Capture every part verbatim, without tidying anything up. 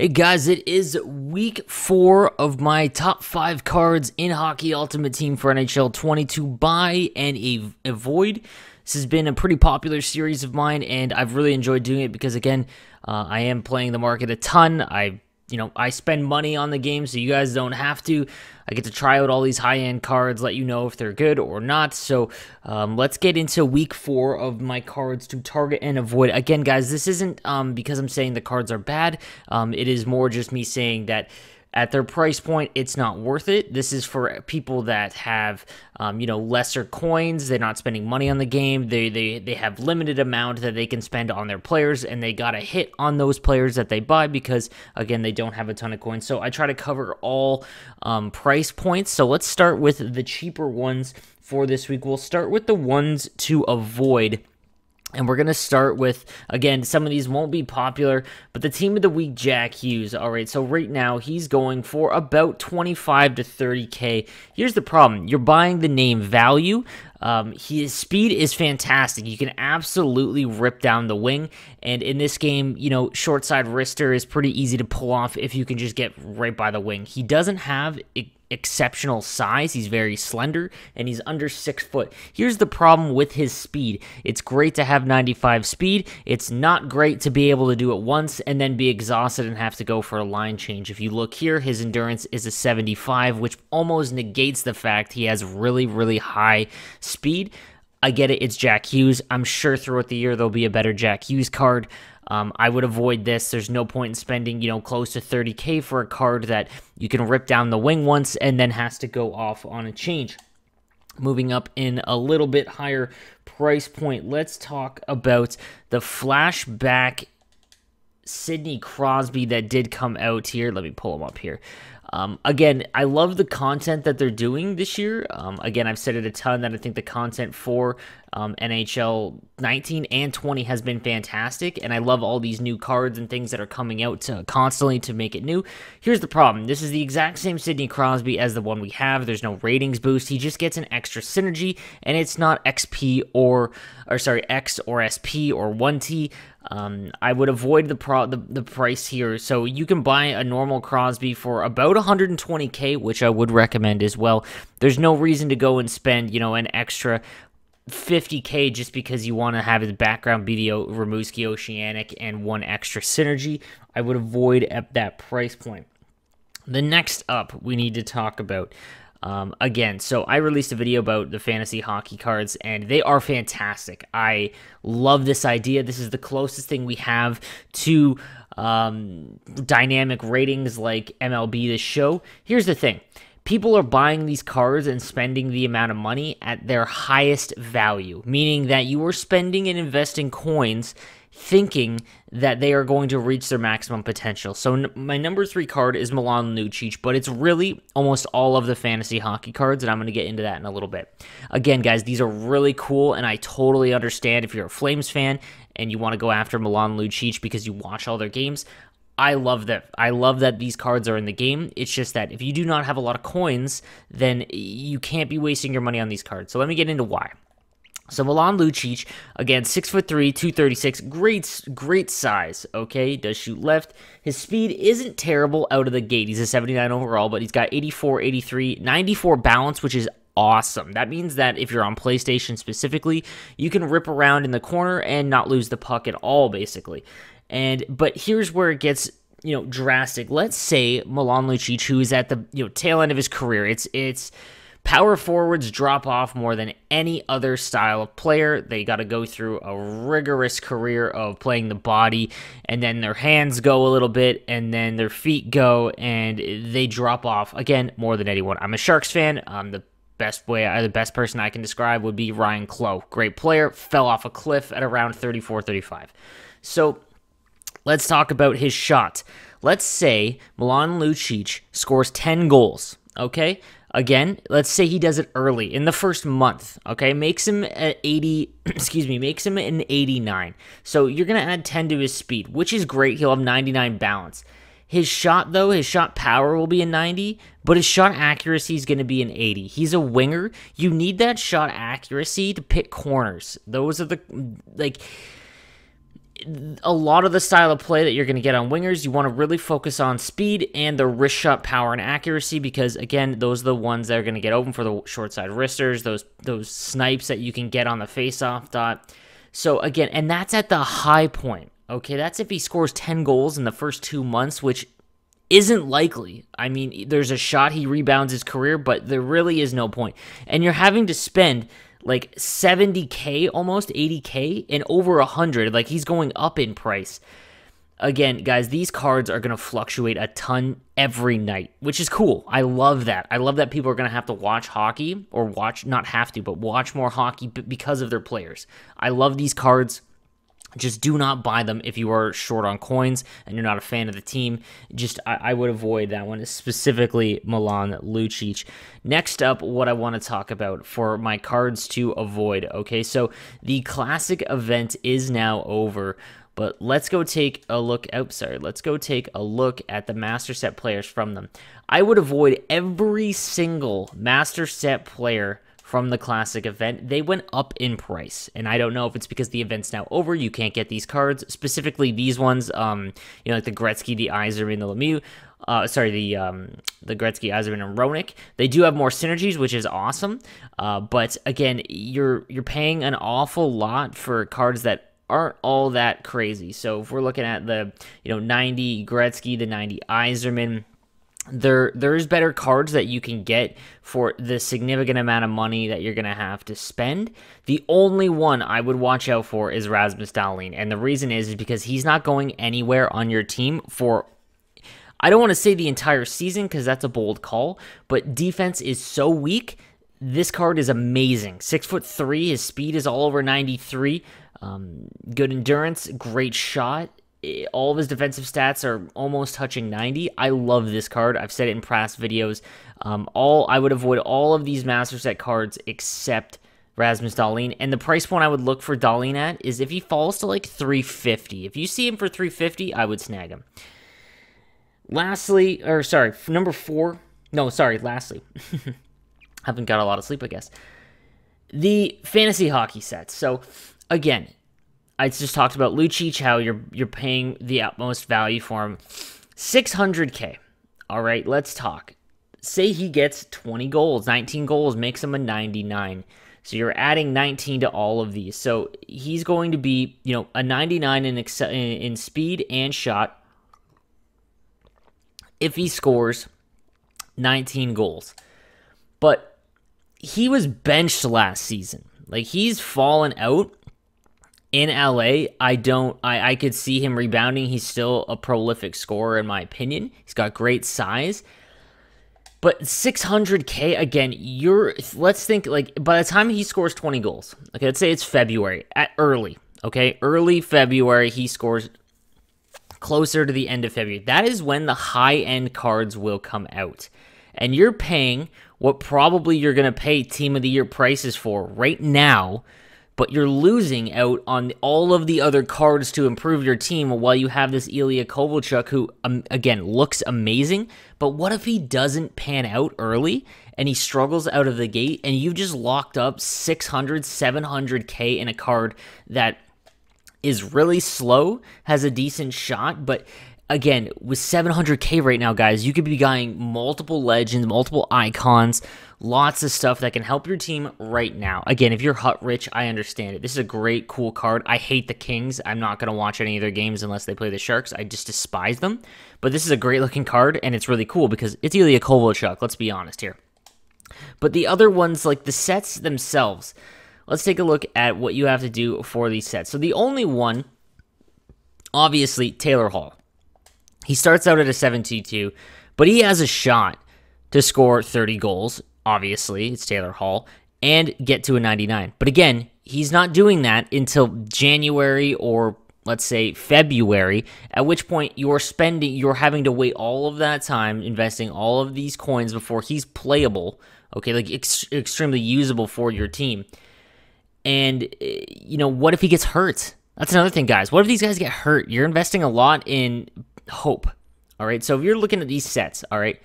Hey guys, it is week four of my top five cards in Hockey Ultimate Team for N H L twenty to buy and ev avoid. This has been a pretty popular series of mine, and I've really enjoyed doing it because, again, uh, I am playing the market a ton. I, you know, I spend money on the game, so you guys don't have to. I get to try out all these high-end cards, let you know if they're good or not. So um, let's get into week four of my cards to target and avoid. Again, guys, this isn't um, because I'm saying the cards are bad. Um, it is more just me saying that at their price point, it's not worth it. This is for people that have, um, you know, lesser coins. They're not spending money on the game. They, they they have limited amount that they can spend on their players, and they got to hit on those players that they buy because, again, they don't have a ton of coins. So I try to cover all um, price points. So let's start with the cheaper ones for this week. We'll start with the ones to avoid. And we're going to start with, again, some of these won't be popular, but the team of the week, Jack Hughes. All right, so right now he's going for about twenty-five to thirty K. Here's the problem. You're buying the name value. Um, his speed is fantastic. You can absolutely rip down the wing. And in this game, you know, short side wrister is pretty easy to pull off if you can just get right by the wing. He doesn't have it. Exceptional size. He's very slender and he's under six foot. Here's the problem with his speed. It's great to have ninety-five speed. It's not great to be able to do it once and then be exhausted and have to go for a line change. If you look here, his endurance is a seventy-five, which almost negates the fact he has really, really high speed. I get it. It's Jack Hughes. I'm sure throughout the year there'll be a better Jack Hughes card. Um, I would avoid this. There's no point in spending, you know, close to thirty K for a card that you can rip down the wing once and then has to go off on a change. Moving up in a little bit higher price point, let's talk about the flashback Sidney Crosby that did come out here. Let me pull him up here. Um, again, I love the content that they're doing this year. Um, again, I've said it a ton that I think the content for um, N H L nineteen and twenty has been fantastic, and I love all these new cards and things that are coming out to constantly to make it new. Here's the problem. This is the exact same Sidney Crosby as the one we have. There's no ratings boost. He just gets an extra synergy, and it's not X P or, or sorry, X or S P or one T. Um, I would avoid the, pro the the price here. So you can buy a normal Crosby for about one hundred twenty K, which I would recommend as well. There's no reason to go and spend, you know, an extra fifty K just because you want to have his background be the Rimouski Oceanic and one extra synergy. I would avoid at that price point. The next up we need to talk about. Um, again, so I released a video about the fantasy hockey cards, and they are fantastic. I love this idea. This is the closest thing we have to um, dynamic ratings like M L B The Show. Here's the thing. People are buying these cards and spending the amount of money at their highest value, meaning that you are spending and investing coins thinking that they are going to reach their maximum potential. So n my number three card is Milan Lucic, but it's really almost all of the fantasy hockey cards, and I'm going to get into that in a little bit. Again, guys, these are really cool, and I totally understand if you're a Flames fan and you want to go after Milan Lucic because you watch all their games. I love that. I love that these cards are in the game. It's just that if you do not have a lot of coins, then you can't be wasting your money on these cards. So let me get into why. So Milan Lucic, again, six foot three, two thirty-six, great, great size, okay, does shoot left. His speed isn't terrible out of the gate. He's a seventy-nine overall, but he's got eighty-four, eighty-three, ninety-four balance, which is awesome. That means that if you're on PlayStation specifically, you can rip around in the corner and not lose the puck at all, basically. And but here's where it gets, you know, drastic. Let's say Milan Lucic, who is at the, you know, tail end of his career, it's, it's, power forwards drop off more than any other style of player. They got to go through a rigorous career of playing the body, and then their hands go a little bit, and then their feet go, and they drop off, again, more than anyone. I'm a Sharks fan. Um, the best way, uh, the best person I can describe would be Ryan Cloutier. Great player, fell off a cliff at around thirty-four, thirty-five. So let's talk about his shot. Let's say Milan Lucic scores ten goals, okay? Again, let's say he does it early in the first month, okay? Makes him an eighty, excuse me, makes him an eighty-nine. So you're going to add ten to his speed, which is great. He'll have ninety-nine balance. His shot, though, his shot power will be a ninety, but his shot accuracy is going to be an eighty. He's a winger. You need that shot accuracy to pick corners. Those are the, like, a lot of the style of play that you're going to get on wingers, you want to really focus on speed and the wrist shot power and accuracy, because again, those are the ones that are going to get open for the short side wristers, those those snipes that you can get on the face-off dot. So again, and that's at the high point. Okay, that's if he scores ten goals in the first two months, which isn't likely. I mean, there's a shot he rebounds his career, but there really is no point. And you're having to spend like seventy K, almost eighty K, and over one hundred. Like, he's going up in price. Again, guys, these cards are going to fluctuate a ton every night, which is cool. I love that. I love that people are going to have to watch hockey, or watch, not have to, but watch more hockey because of their players. I love these cards. Just do not buy them if you are short on coins and you're not a fan of the team. Just, I, I would avoid that one, specifically Milan Lucic. Next up, what I want to talk about for my cards to avoid, okay? So the classic event is now over, but let's go take a look, oh, sorry, let's go take a look at the master set players from them. I would avoid every single master set player from the classic event. They went up in price, and I don't know if it's because the event's now over, you can't get these cards, specifically these ones, um, you know, like the Gretzky, the Yzerman, the Lemieux, uh, sorry, the um, the Gretzky, Yzerman, and Roenick. They do have more synergies, which is awesome, uh, but again, you're you're paying an awful lot for cards that aren't all that crazy. So if we're looking at the, you know, ninety Gretzky, the ninety Yzerman, There, there's better cards that you can get for the significant amount of money that you're going to have to spend. The only one I would watch out for is Rasmus Dahlin, and the reason is, is because he's not going anywhere on your team for, I don't want to say the entire season because that's a bold call, but defense is so weak. This card is amazing. Six foot three, his speed is all over ninety-three, um, good endurance, great shot. All of his defensive stats are almost touching ninety. I love this card. I've said it in past videos. Um, all I would avoid all of these master set cards except Rasmus Dahlin. And the price point I would look for Dahlin at is if he falls to like three fifty. If you see him for three fifty, I would snag him. Lastly, or sorry, number four. No, sorry, lastly. Haven't got a lot of sleep, I guess. The fantasy hockey sets. So, again, I just talked about Lucic, how you're you're paying the utmost value for him. six hundred K. All right, let's talk. Say he gets twenty goals, nineteen goals, makes him a ninety-nine. So you're adding nineteen to all of these. So he's going to be, you know, a ninety-nine in ex in speed and shot if he scores nineteen goals. But he was benched last season. Like, he's fallen out. In L A, I don't. I, I could see him rebounding. He's still a prolific scorer, in my opinion. He's got great size, but six hundred K again. You're. Let's think. Like, by the time he scores twenty goals, okay. Let's say it's February at early. Okay, early February he scores. Closer to the end of February, that is when the high end cards will come out, and you're paying what probably you're going to pay Team of the Year prices for right now. But you're losing out on all of the other cards to improve your team while you have this Ilya Kovalchuk who, um, again, looks amazing. But what if he doesn't pan out early and he struggles out of the gate and you've just locked up six hundred, seven hundred K in a card that is really slow, has a decent shot, but... Again, with seven hundred K right now, guys, you could be buying multiple legends, multiple icons, lots of stuff that can help your team right now. Again, if you're H U T rich, I understand it. This is a great, cool card. I hate the Kings. I'm not going to watch any of their games unless they play the Sharks. I just despise them. But this is a great-looking card, and it's really cool because it's Ilya Kovalchuk. Let's be honest here. But the other ones, like the sets themselves, let's take a look at what you have to do for these sets. So the only one, obviously, Taylor Hall. He starts out at a seven two two, but he has a shot to score thirty goals, obviously, it's Taylor Hall, and get to a ninety-nine. But again, he's not doing that until January or, let's say, February, at which point you're spending, you're having to wait all of that time, investing all of these coins before he's playable, okay, like ex extremely usable for your team. And, you know, what if he gets hurt? That's another thing, guys. What if these guys get hurt? You're investing a lot in... hope. All right, so if you're looking at these sets, all right,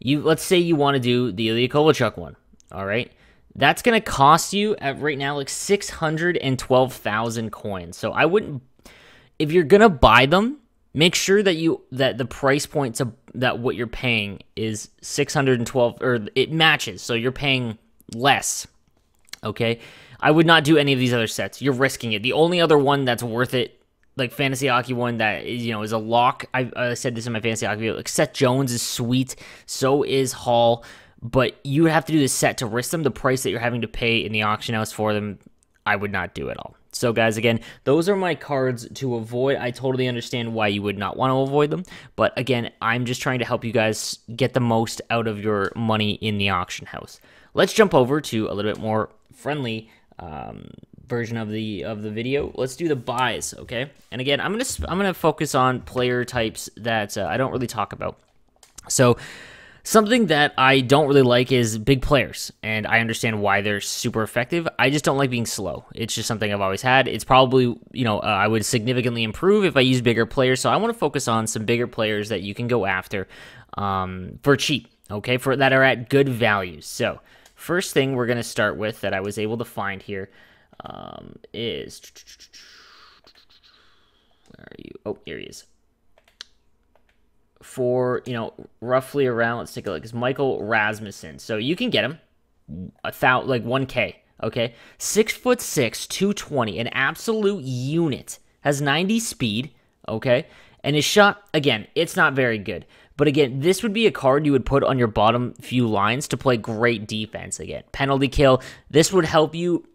you let's say you want to do the Ilya Kovalchuk one, all right, that's going to cost you at right now like six hundred twelve thousand coins. So I wouldn't, if you're gonna buy them, make sure that you that the price point to that what you're paying is six hundred twelve, or it matches, so you're paying less. Okay, I would not do any of these other sets. You're risking it. The only other one that's worth it, like fantasy hockey one that is, you know, is a lock. I, I said this in my fantasy hockey video. Like Seth Jones is sweet, so is Hall, but you would have to do this set to risk them. The price that you're having to pay in the auction house for them, I would not do at all. So guys, again, those are my cards to avoid. I totally understand why you would not want to avoid them, but again, I'm just trying to help you guys get the most out of your money in the auction house. Let's jump over to a little bit more friendly um, version of the of the video. Let's do the buys, okay? And again, I'm gonna I'm gonna focus on player types that uh, I don't really talk about. So something that I don't really like is big players, and I understand why they're super effective. I just don't like being slow. It's just something I've always had. It's probably, you know, uh, I would significantly improve if I use bigger players, so I want to focus on some bigger players that you can go after um, for cheap, okay, for that are at good values. So first thing we're going to start with that I was able to find here um, is, where are you? Oh, here he is. For, you know, roughly around, let's take a look, is Michael Rasmussen. So you can get him a thousand, like one K, okay? Six foot six, two twenty, an absolute unit, has ninety speed, okay? And his shot, again, it's not very good. But again, this would be a card you would put on your bottom few lines to play great defense again. Penalty kill, this would help you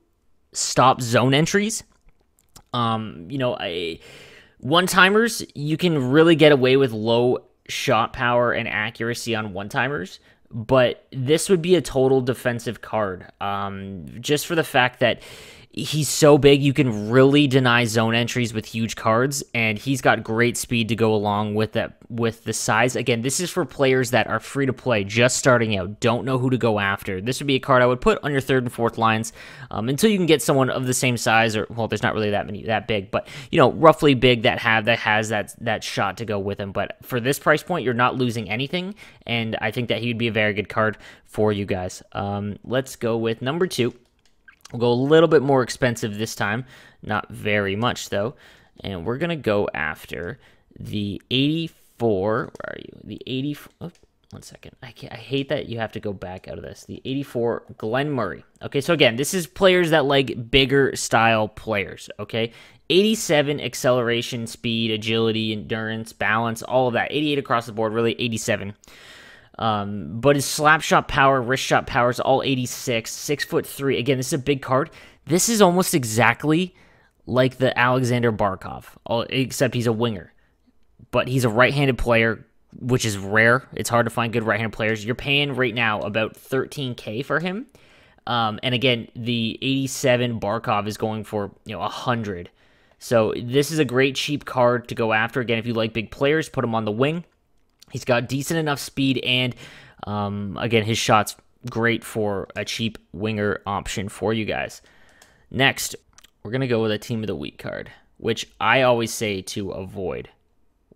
stop zone entries. Um, you know, I, one-timers, you can really get away with low shot power and accuracy on one-timers, but this would be a total defensive card, um, just for the fact that he's so big, you can really deny zone entries with huge cards, and he's got great speed to go along with that, with the size. Again, this is for players that are free to play, just starting out, don't know who to go after. This would be a card I would put on your third and fourth lines um, until you can get someone of the same size, or well, there's not really that many that big, but you know, roughly big that have that has that that shot to go with him. But for this price point, you're not losing anything, and I think that he would be a very good card for you guys. Um, let's go with number two. We'll go a little bit more expensive this time, not very much though, and we're gonna go after the eighty-four. Where are you? The eighty-four. Oh, one second. I can't, I hate that you have to go back out of this. The eighty-four Glenn Murray. Okay, so again, this is players that like bigger style players. Okay, eighty-seven acceleration, speed, agility, endurance, balance, all of that. eighty-eight across the board, really eighty-seven. Um, but his slap shot power, wrist shot power is all eighty-six, six foot three. Again, this is a big card. This is almost exactly like the Alexander Barkov, except he's a winger, but he's a right-handed player, which is rare. It's hard to find good right-handed players. You're paying right now about thirteen K for him. Um, and again, the eighty-seven Barkov is going for, you know, a hundred. So this is a great cheap card to go after. Again, if you like big players, put him on the wing. He's got decent enough speed, and um, again, his shot's great for a cheap winger option for you guys. Next, we're going to go with a Team of the Week card, which I always say to avoid,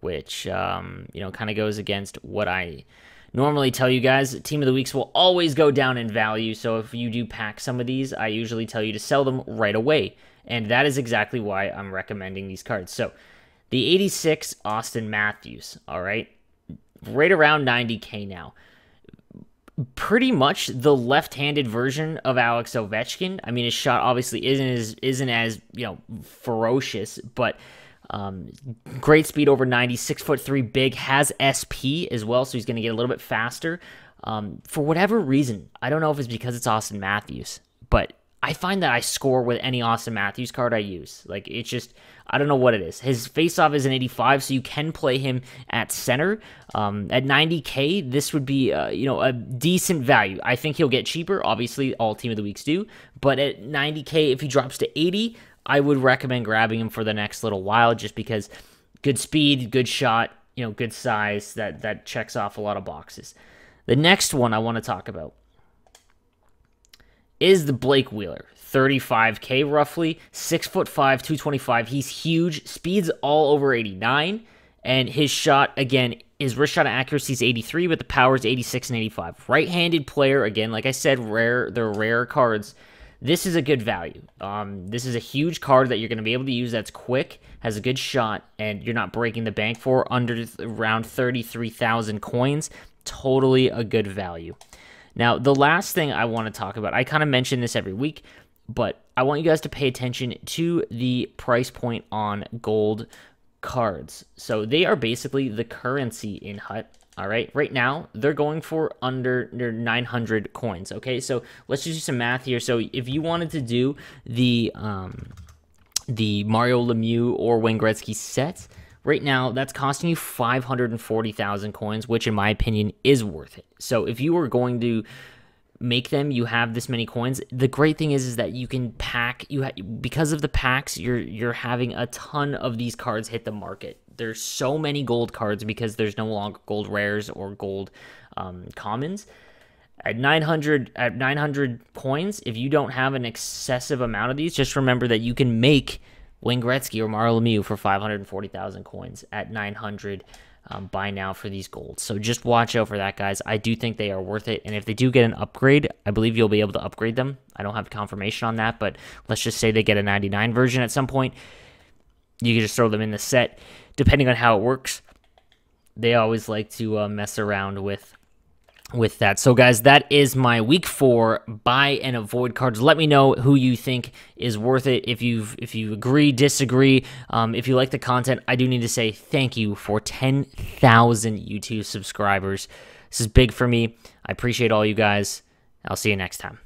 which um, you know, kind of goes against what I normally tell you guys. Team of the Weeks will always go down in value, so if you do pack some of these, I usually tell you to sell them right away, and that is exactly why I'm recommending these cards. So, the eighty-six Auston Matthews, all right? Right around ninety K now. Pretty much the left-handed version of Alex Ovechkin. I mean, his shot obviously isn't as isn't as you know, ferocious, but um, great speed over ninety, six foot three, big, has S P as well, so he's going to get a little bit faster. Um, for whatever reason, I don't know if it's because it's Auston Matthews, but I find that I score with any Auston Matthews card I use. Like, it's just, I don't know what it is. His faceoff is an eighty-five, so you can play him at center. Um, at ninety K, this would be, uh, you know, a decent value. I think he'll get cheaper. Obviously, all Team of the Weeks do. But at ninety K, if he drops to eighty, I would recommend grabbing him for the next little while, just because good speed, good shot, you know, good size. That, that checks off a lot of boxes. The next one I want to talk about is the Blake Wheeler, thirty-five K roughly, six foot five, two twenty-five. He's huge, speed's all over eighty-nine, and his shot, again, his wrist shot accuracy is eighty-three, but the power is eighty-six and eighty-five. Right-handed player, again, like I said, rare. They're rare cards. this is a good value. Um, this is a huge card that you're going to be able to use that's quick, has a good shot, and you're not breaking the bank for under around thirty-three thousand coins. Totally a good value. Now, the last thing I want to talk about, I kind of mention this every week, but I want you guys to pay attention to the price point on gold cards. So they are basically the currency in H U T. All right, right now they're going for under nine hundred coins. Okay, so let's just do some math here. So if you wanted to do the um, the Mario Lemieux or Wayne Gretzky set, right now that's costing you five hundred forty thousand coins, which in my opinion is worth it. So if you were going to make them, you have this many coins. The great thing is is that you can pack, you ha because of the packs, you're you're having a ton of these cards hit the market. There's so many gold cards because there's no longer gold rares or gold um, commons. At nine hundred at nine hundred coins, if you don't have an excessive amount of these, just remember that you can make Wayne Gretzky or Mario Lemieux for five hundred forty thousand coins at nine hundred um, buy now for these golds. So just watch out for that, guys. I do think they are worth it, and if they do get an upgrade, I believe you'll be able to upgrade them. I don't have confirmation on that, but let's just say they get a ninety-nine version at some point. You can just throw them in the set. Depending on how it works, they always like to uh, mess around with with that. So, guys, that is my week four buy and avoid cards. Let me know who you think is worth it. If you've if you agree, disagree, um, if you like the content, I do need to say thank you for ten thousand YouTube subscribers. This is big for me. I appreciate all you guys. I'll see you next time.